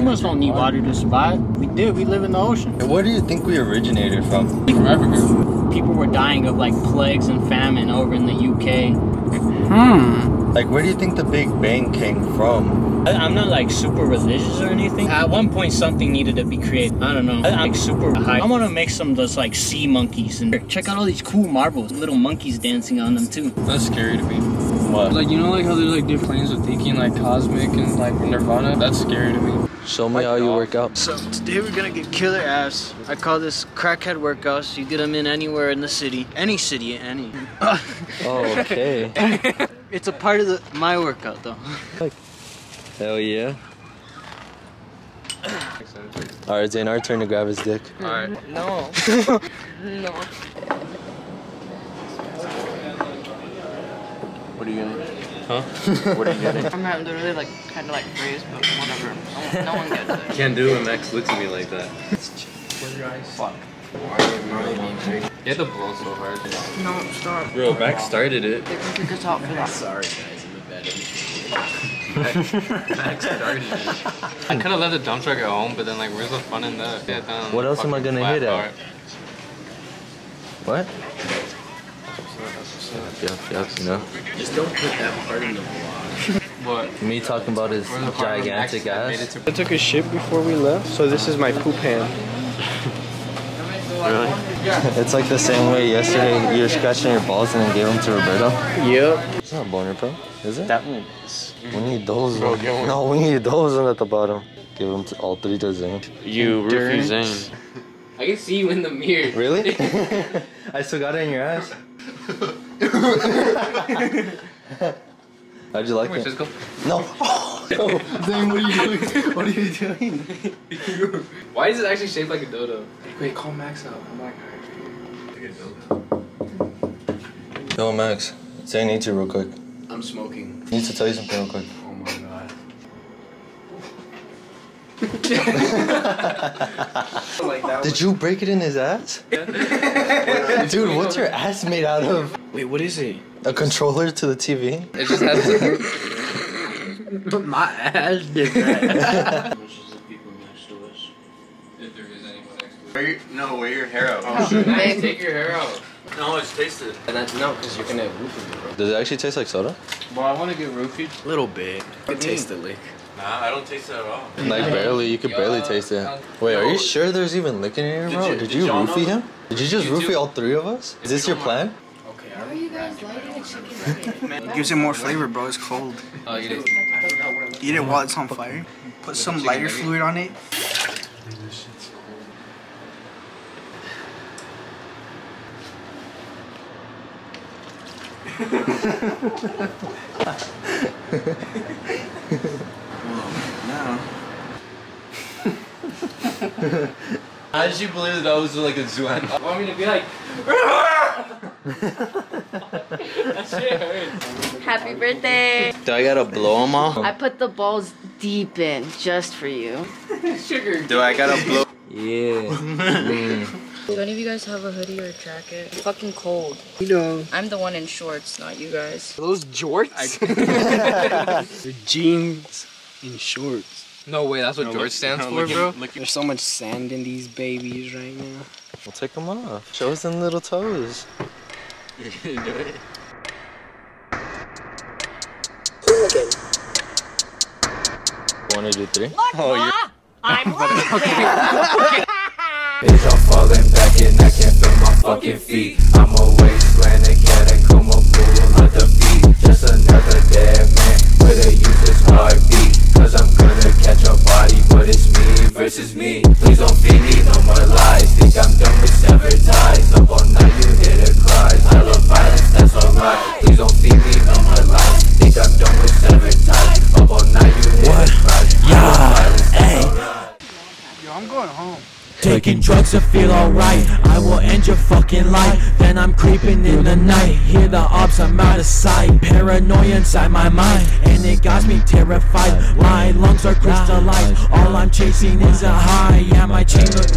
Humans don't need water to survive. We live in the ocean. And where do you think we originated from? From Africa. People were dying of like plagues and famine over in the UK. Like, where do you think the Big Bang came from? I'm not like super religious or anything. At one point something needed to be created. I don't know. I'm like super high. I want to make some of those like sea monkeys. And check out all these cool marbles. Little monkeys dancing on them too. That's scary to me. What? Like, you know, like how there's like different planes of thinking, like cosmic and like nirvana? That's scary to me. Show me how you work out. So today we're gonna get killer abs. I call this crackhead workouts. So you get them in anywhere in the city. Any city, any. Oh, okay. It's a part of my workout though. Like, hell yeah. Alright, Zane, our turn to grab his dick. Alright. No. No. What are you getting? Huh? What are you getting? I'm literally like kind of like crazed, but whatever. No one gets it. Can't do it when Max looks at me like that. Where's your eyes? Fuck. You had to blow so hard. No, stop. Bro, Max started it. They can pick us out for that. Sorry, guys. I'm a bad educator. Max started it. I could have left the dump truck at home, but then like, where's the fun in that? What else am I gonna hit at? What? Yep, you know. Just don't put that part in the vlog. What? Me talking about his gigantic ass. I took a shit before we left, so this is my poop hand. Really? It's like the same way yesterday you were scratching your balls and then gave them to Roberto? Yep. It's not boner, bro. Is it? That one is. We need those ones. No, we need those ones at the bottom. Give them to all three to Zane. You roofie Zane. I can see you in the mirror. Really? I still got it in your ass. How'd you like it? No. Oh, no. Zane, what are you doing? What are you doing? Why is it actually shaped like a dodo? Wait, call Max up. I'm like, alright. Yo, Max. Zane needs you real quick. I'm smoking. I need to tell you something real quick. Oh my god. Did you break it in his ass? Dude, what's your ass made out of? Wait, what is it? A controller to the TV? It just has to... But my ass did that. If there is anyone next to us. No, wear your hair out. Oh, shit. Nice, take your hair out. No, it's tasted. No, because you're gonna roofie it, bro. Does it actually taste like soda? Well, I want to get roofied. A little bit. I taste it like... Nah, I don't taste it at all. Like barely, you could barely taste it. Wait, are you sure there's even liquor in here, bro? Did you roofie him? Did you just roofie all three of us? Is this your plan? Okay, how are you guys liking the chicken nugget? It gives it more flavor, bro. It's cold. Oh, eat it. Eat it while it's on fire. Put some lighter fluid on it. How did you believe that I was like a Zuan? I want me to be like. That shit hurts. Happy birthday. Do I gotta blow them off? I put the balls deep in just for you. Sugar. Do I gotta blow? Yeah. Do any of you guys have a hoodie or a jacket? It's fucking cold. You know. I'm the one in shorts, not you guys. Are those jorts? Your jeans and shorts. No way, that's what George stands for, bro. There's so much sand in these babies right now. We'll take them off. Show us them little toes. You're gonna do it. One, two, three. What? Oh, you're... I'm okay. Bitch, I'm falling back and I can't feel my fucking feet. I'm always playing a cat and come up with the beat. Just another dead man with a useless heartbeat. Cause I'm gonna catch a body, but it's me versus me. Please don't feed me no more lies. Think I'm done with severed ties. Up all night you hear the cries. I love violence, that's alright. Please don't feed me no more lies. Think I'm done with severed ties. Up all night you hear the cries. I love violence, that's alright. Yo, I'm going home. Taking drugs to feel alright. I will end your fucking life. Then I'm creeping in the night. Hear the ops, I'm out of sight. Paranoia inside my mind, and it got me terrified. My lungs are crystallized. All I'm chasing is a high. Yeah, my chain look like